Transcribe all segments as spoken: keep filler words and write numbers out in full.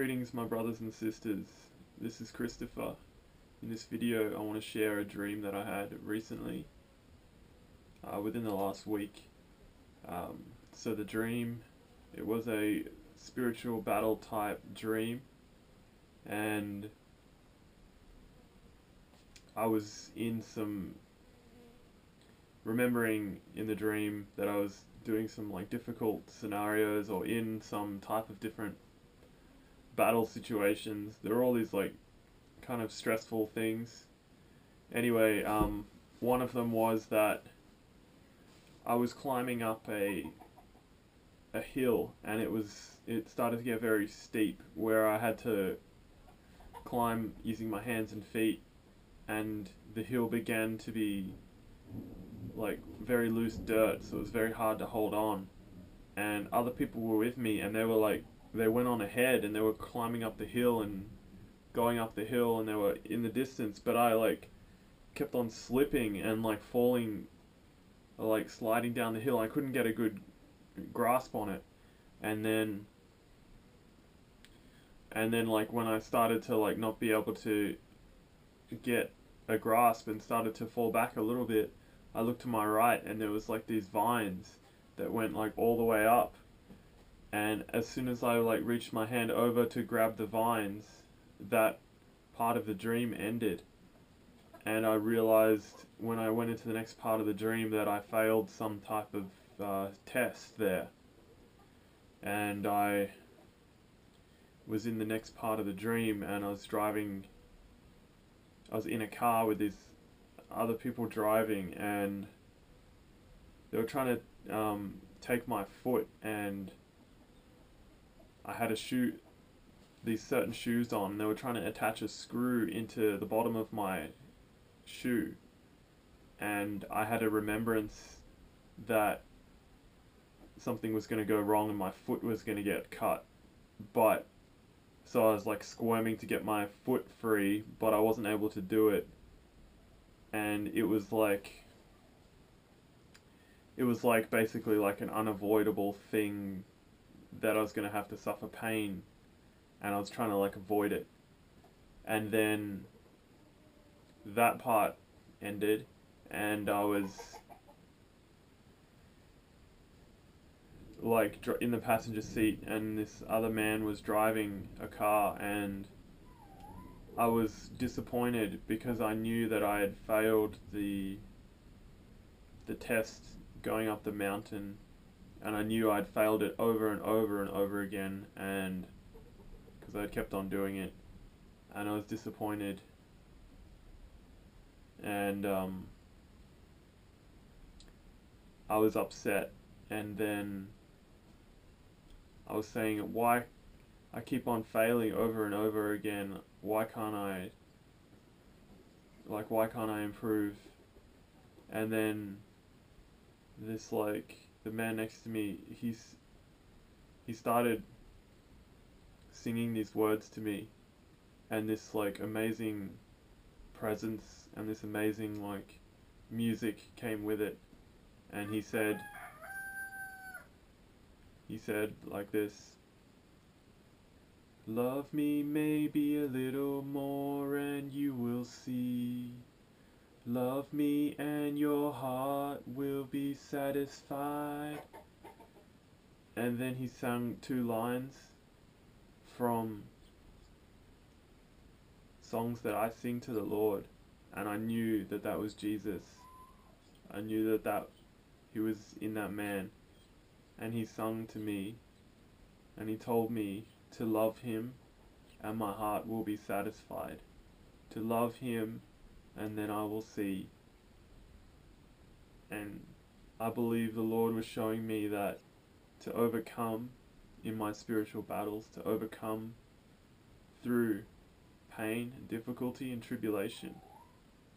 Greetings my brothers and sisters, this is Christopher. In this video I want to share a dream that I had recently, uh, within the last week. Um, so the dream, it was a spiritual battle type dream, and I was in some, remembering in the dream that I was doing some like difficult scenarios or in some type of different battle situations. There were all these like kind of stressful things. Anyway, um, one of them was that I was climbing up a a hill, and it was it started to get very steep, where I had to climb using my hands and feet, and the hill began to be like very loose dirt, so it was very hard to hold on. And other people were with me, and they were like, they went on ahead and they were climbing up the hill and going up the hill, and they were in the distance, but I like kept on slipping and like falling, like sliding down the hill. I couldn't get a good grasp on it. And then and then like when I started to like not be able to get a grasp and started to fall back a little bit, I looked to my right and there was like these vines that went like all the way up. And as soon as I like reached my hand over to grab the vines, that part of the dream ended. And I realized when I went into the next part of the dream that I failed some type of uh, test there. And I was in the next part of the dream, and I was driving, I was in a car with these other people driving, and they were trying to um, take my foot, and I had a shoe, these certain shoes on, and they were trying to attach a screw into the bottom of my shoe. And I had a remembrance that something was going to go wrong and my foot was going to get cut. But, so I was like squirming to get my foot free, but I wasn't able to do it. And it was like, it was like basically like an unavoidable thing that I was going to have to suffer pain, and I was trying to like avoid it. And then that part ended, and I was like in the passenger seat, and this other man was driving a car, and I was disappointed because I knew that I had failed the the test going up the mountain. And I knew I'd failed it over and over and over again, and because I'd kept on doing it, and I was disappointed. And um, I was upset, and then I was saying, why I keep on failing over and over again, why can't I, like why can't I improve? And then this like, the man next to me, he's, he started singing these words to me, and this like amazing presence and this amazing like music came with it. And he said, he said like this, "Love me maybe a little more and you will see. Love me and your heart will be satisfied." And then he sang two lines from songs that I sing to the Lord, and I knew that that was Jesus. I knew that, that he was in that man, and he sung to me, and he told me to love him and my heart will be satisfied. To love him and then I will see. And I believe the Lord was showing me that to overcome in my spiritual battles, to overcome through pain and difficulty and tribulation,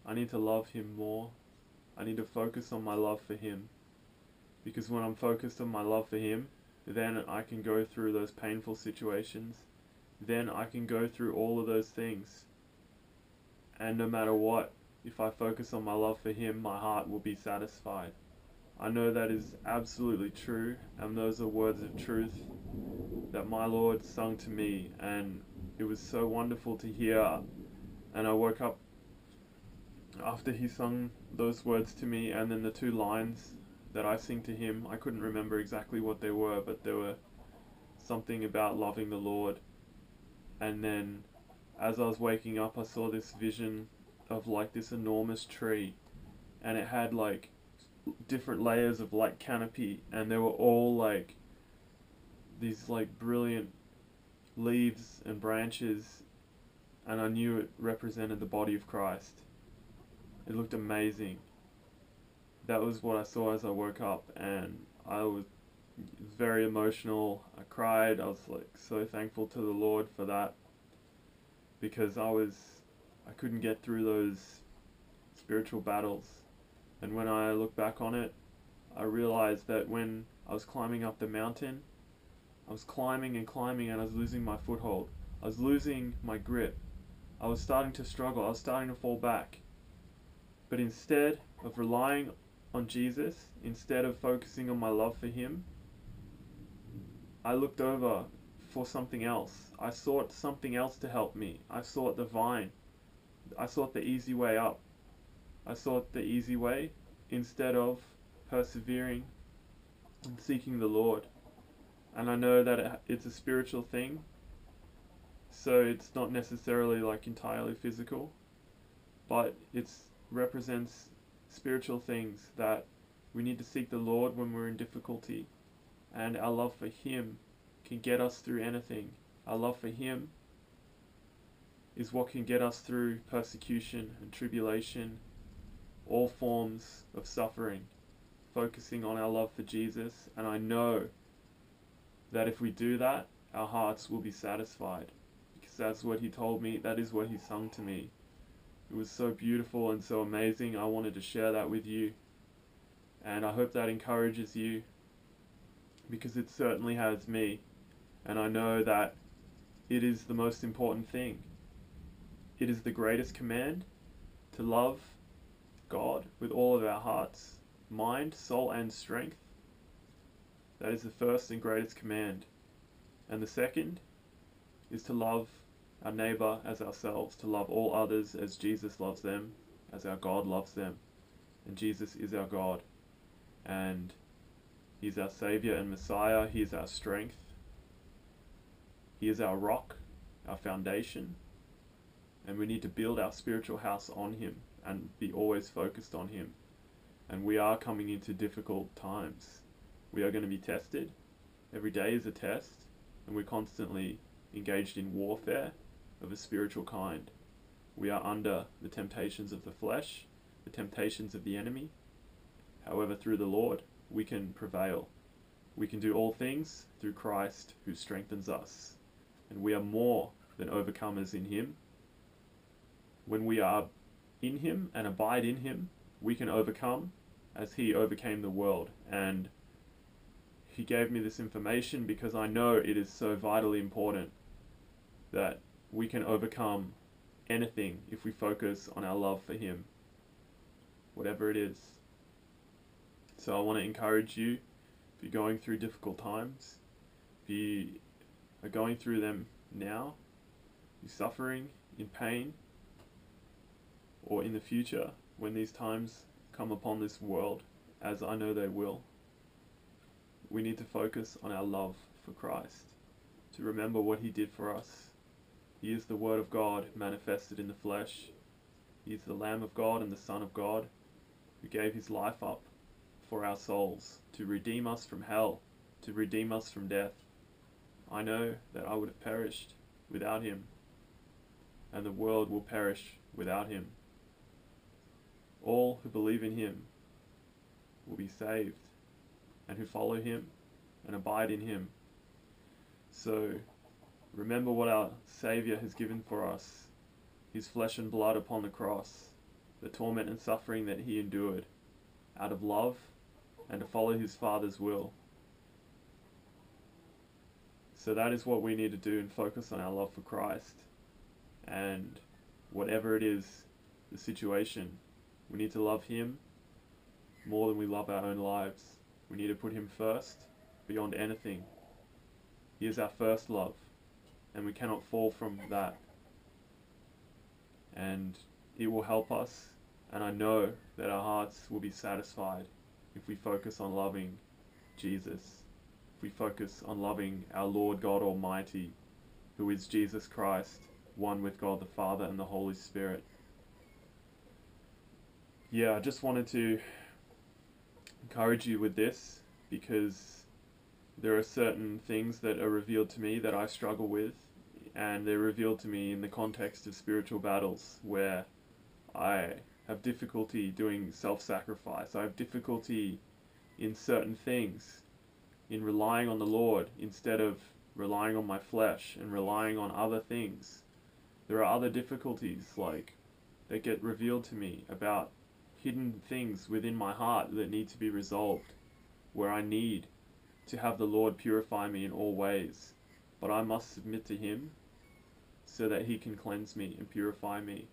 I need to love him more. I need to focus on my love for him, because when I'm focused on my love for him, then I can go through those painful situations, then I can go through all of those things. And no matter what, if I focus on my love for him, my heart will be satisfied. I know that is absolutely true, and those are words of truth. that my Lord sung to me, and it was so wonderful to hear. And I woke up after he sung those words to me, and then the two lines that I sing to him, I couldn't remember exactly what they were, but there were something about loving the Lord. And then as I was waking up, I saw this vision of like this enormous tree, and it had like different layers of like canopy, and they were all like these like brilliant leaves and branches, and I knew it represented the body of Christ. It looked amazing. That was what I saw as I woke up, and I was very emotional. I cried. I was like so thankful to the Lord for that, because I was I couldn't get through those spiritual battles. And when I look back on it, I realized that when I was climbing up the mountain, I was climbing and climbing, and I was losing my foothold. I was losing my grip. I was starting to struggle. I was starting to fall back. But instead of relying on Jesus, instead of focusing on my love for him, I looked over for something else. I sought something else to help me. I sought the vine. I sought the easy way up. I sought the easy way instead of persevering and seeking the Lord. And I know that it, it's a spiritual thing, so it's not necessarily like entirely physical, but it represents spiritual things that we need to seek the Lord when we're in difficulty, and our love for him can get us through anything. Our love for him is what can get us through persecution and tribulation, all forms of suffering, focusing on our love for Jesus. And I know that if we do that, our hearts will be satisfied, because that's what he told me, that is what he sung to me. It was so beautiful and so amazing. I wanted to share that with you, and I hope that encourages you, because it certainly has me. And I know that it is the most important thing. It is the greatest command, to love God with all of our hearts, mind, soul, and strength. That is the first and greatest command. And the second is to love our neighbor as ourselves, to love all others as Jesus loves them, as our God loves them. And Jesus is our God, and he's our Savior and Messiah. He is our strength. He is our rock, our foundation, and we need to build our spiritual house on him and be always focused on him. And we are coming into difficult times. We are going to be tested. Every day is a test, and we're constantly engaged in warfare of a spiritual kind. We are under the temptations of the flesh, the temptations of the enemy. However, through the Lord, we can prevail. We can do all things through Christ who strengthens us. And we are more than overcomers in him. When we are in him and abide in him, we can overcome as he overcame the world. And he gave me this information because I know it is so vitally important that we can overcome anything if we focus on our love for him, whatever it is. So I want to encourage you, if you're going through difficult times, if you are going through them now, you're suffering in pain, or in the future when these times come upon this world, as I know they will, we need to focus on our love for Christ, to remember what he did for us. He is the Word of God manifested in the flesh. He is the Lamb of God and the Son of God, who gave his life up for our souls, to redeem us from hell, to redeem us from death. I know that I would have perished without him, and the world will perish without him. All who believe in him will be saved, and who follow him and abide in him. So remember what our Savior has given for us, his flesh and blood upon the cross, the torment and suffering that he endured out of love and to follow his Father's will. So that is what we need to do, and focus on our love for Christ. And whatever it is, the situation, we need to love him more than we love our own lives. We need to put him first, beyond anything. He is our first love, and we cannot fall from that. And it will help us, and I know that our hearts will be satisfied if we focus on loving Jesus, if we focus on loving our Lord God Almighty, who is Jesus Christ, one with God the Father and the Holy Spirit. Yeah, I just wanted to encourage you with this, because there are certain things that are revealed to me that I struggle with, and they're revealed to me in the context of spiritual battles where I have difficulty doing self-sacrifice. I have difficulty in certain things, in relying on the Lord instead of relying on my flesh and relying on other things. There are other difficulties like that get revealed to me about hidden things within my heart that need to be resolved, where I need to have the Lord purify me in all ways, but I must submit to Him so that He can cleanse me and purify me.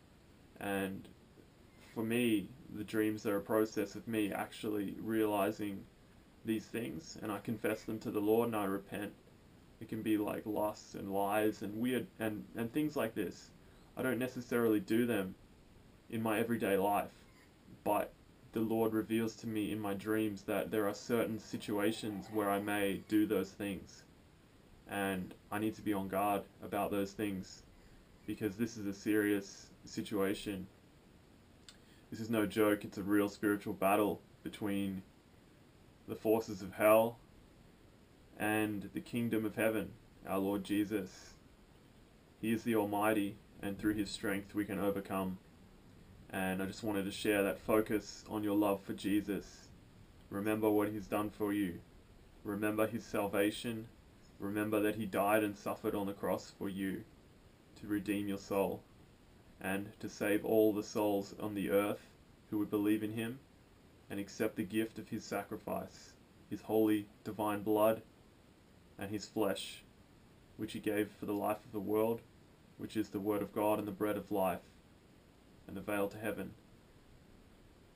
And for me, the dreams are a process of me actually realizing these things, and I confess them to the Lord and I repent. It can be like lusts and lies and weird and, and things like this. I don't necessarily do them in my everyday life, but the Lord reveals to me in my dreams that there are certain situations where I may do those things, and I need to be on guard about those things, because this is a serious situation. This is no joke. It's a real spiritual battle between the forces of hell and the kingdom of heaven, our Lord Jesus. He is the Almighty, and through His strength we can overcome. And I just wanted to share that. Focus on your love for Jesus. Remember what He's done for you. Remember His salvation. Remember that He died and suffered on the cross for you to redeem your soul and to save all the souls on the earth who would believe in Him and accept the gift of His sacrifice, His holy divine blood and His flesh, which He gave for the life of the world, which is the Word of God and the bread of life and the veil to heaven.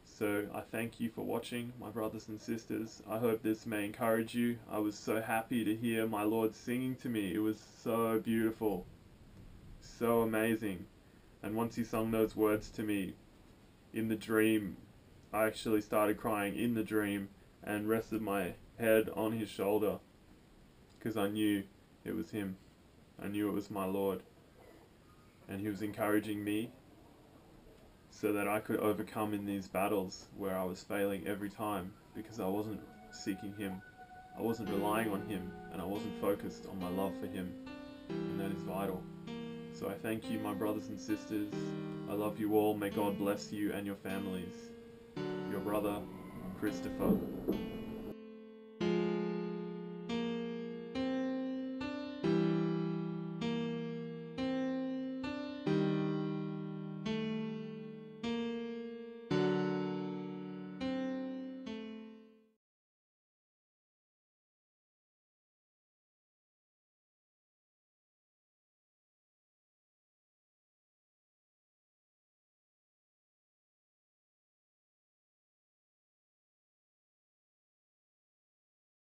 So I thank you for watching, my brothers and sisters. I hope this may encourage you. I was so happy to hear my Lord singing to me. It was so beautiful, so amazing. And once He sung those words to me in the dream, I actually started crying in the dream and rested my head on His shoulder, because I knew it was Him. I knew it was my Lord. And He was encouraging me so that I could overcome in these battles where I was failing every time, because I wasn't seeking Him, I wasn't relying on Him, and I wasn't focused on my love for Him, and that is vital. So I thank you, my brothers and sisters. I love you all. May God bless you and your families. Your brother, Christopher.